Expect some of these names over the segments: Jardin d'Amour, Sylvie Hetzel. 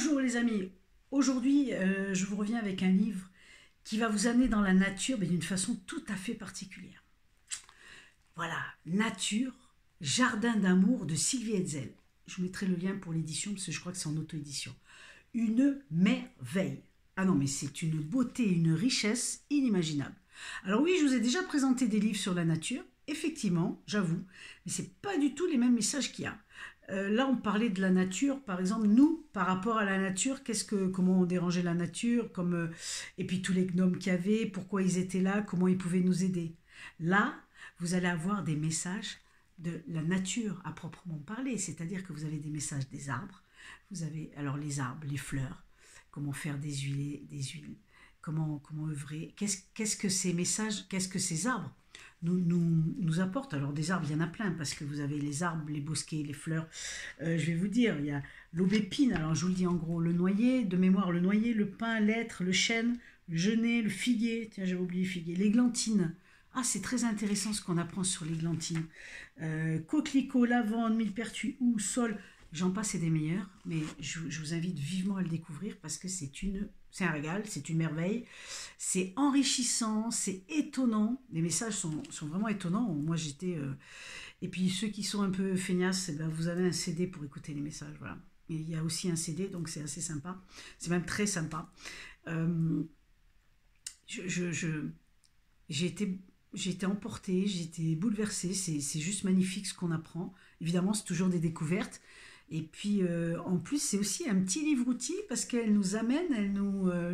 Bonjour les amis, aujourd'hui je vous reviens avec un livre qui va vous amener dans la nature, mais d'une façon tout à fait particulière. Voilà, Nature, Jardin d'Amour de Sylvie Hetzel. Je vous mettrai le lien pour l'édition parce que je crois que c'est en auto-édition. Une merveille. Ah non mais c'est une beauté, une richesse inimaginable. Alors oui, je vous ai déjà présenté des livres sur la nature, effectivement, j'avoue, mais ce n'est pas du tout les mêmes messages qu'il y a. Là, on parlait de la nature, par exemple, nous, par rapport à la nature, comment on dérangeait la nature, et puis tous les gnomes qu'il y avait, pourquoi ils étaient là, comment ils pouvaient nous aider. Là, vous allez avoir des messages de la nature à proprement parler, c'est-à-dire que vous avez des messages des arbres, vous avez alors les arbres, les fleurs, comment faire des huiles, comment œuvrer, qu'est-ce que ces messages, qu'est-ce que ces arbres nous apporte. Alors des arbres, il y en a plein, parce que vous avez les arbres, les bosquets, les fleurs. Je vais vous dire, il y a l'aubépine, alors je vous le dis en gros, le noyer, de mémoire, le noyer, le pin, l'être, le chêne, le genêt, le figuier, tiens j'avais oublié figuier, l'églantine. Ah, c'est très intéressant ce qu'on apprend sur l'églantine. Coquelicot, lavande, millepertuis, houx, saule, j'en passe et des meilleurs, mais je vous invite vivement à le découvrir parce que c'est un régal, c'est une merveille, c'est enrichissant, c'est étonnant, les messages sont vraiment étonnants, moi j'étais... Et puis ceux qui sont un peu feignasses, vous avez un CD pour écouter les messages, voilà. Et il y a aussi un CD, donc c'est assez sympa, c'est même très sympa. J'ai été emportée, j'ai été bouleversée, c'est juste magnifique ce qu'on apprend, évidemment c'est toujours des découvertes. Et puis, en plus, c'est aussi un petit livre-outil parce qu'elle nous amène,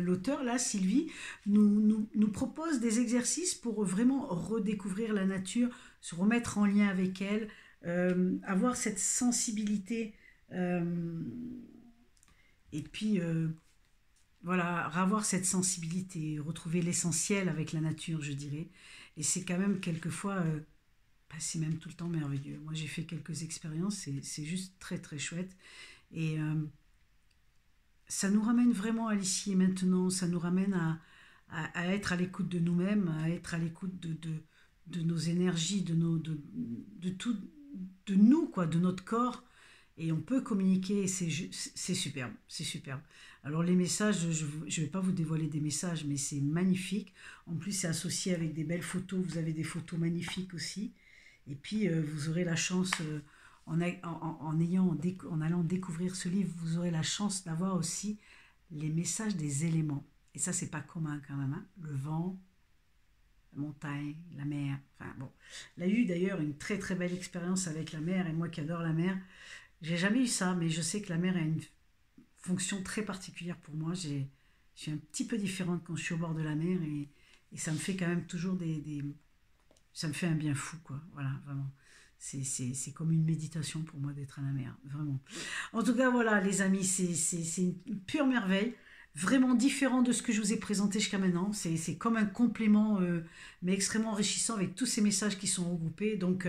l'auteur, là, Sylvie, nous propose des exercices pour vraiment redécouvrir la nature, se remettre en lien avec elle, avoir cette sensibilité. Et puis, voilà, avoir cette sensibilité, retrouver l'essentiel avec la nature, je dirais. Et c'est quand même quelquefois... c'est même tout le temps merveilleux. Moi, j'ai fait quelques expériences et c'est juste très, très chouette. Et ça nous ramène vraiment à l'ici et maintenant. Ça nous ramène à être à l'écoute de nous-mêmes, à être à l'écoute de nos énergies, de nous, quoi, de notre corps. Et on peut communiquer et c'est superbe, c'est superbe. Alors les messages, je ne vais pas vous dévoiler des messages, mais c'est magnifique. En plus, c'est associé avec des belles photos. Vous avez des photos magnifiques aussi. Et puis, vous aurez la chance, en allant découvrir ce livre, vous aurez la chance d'avoir aussi les messages des éléments. Et ça, c'est pas commun quand même. Hein? Le vent, la montagne, la mer. Enfin bon, là, il y a eu d'ailleurs une très très belle expérience avec la mer. Et moi qui adore la mer, j'ai jamais eu ça, mais je sais que la mer a une fonction très particulière pour moi. Je suis un petit peu différente quand je suis au bord de la mer et ça me fait quand même toujours ça me fait un bien fou, quoi. Voilà, vraiment. C'est comme une méditation pour moi d'être à la mer, vraiment. En tout cas, voilà, les amis, c'est une pure merveille, vraiment différent de ce que je vous ai présenté jusqu'à maintenant. C'est comme un complément, mais extrêmement enrichissant avec tous ces messages qui sont regroupés. Donc,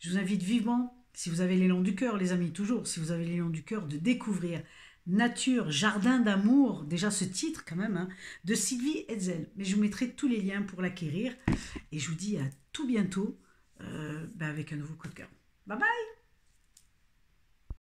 je vous invite vivement, si vous avez l'élan du cœur, les amis, toujours, si vous avez l'élan du cœur, de découvrir Nature, Jardin d'Amour, déjà ce titre quand même, hein, de Sylvie Hetzel. Mais je vous mettrai tous les liens pour l'acquérir. Et je vous dis à tout bientôt avec un nouveau coup de cœur. Bye bye!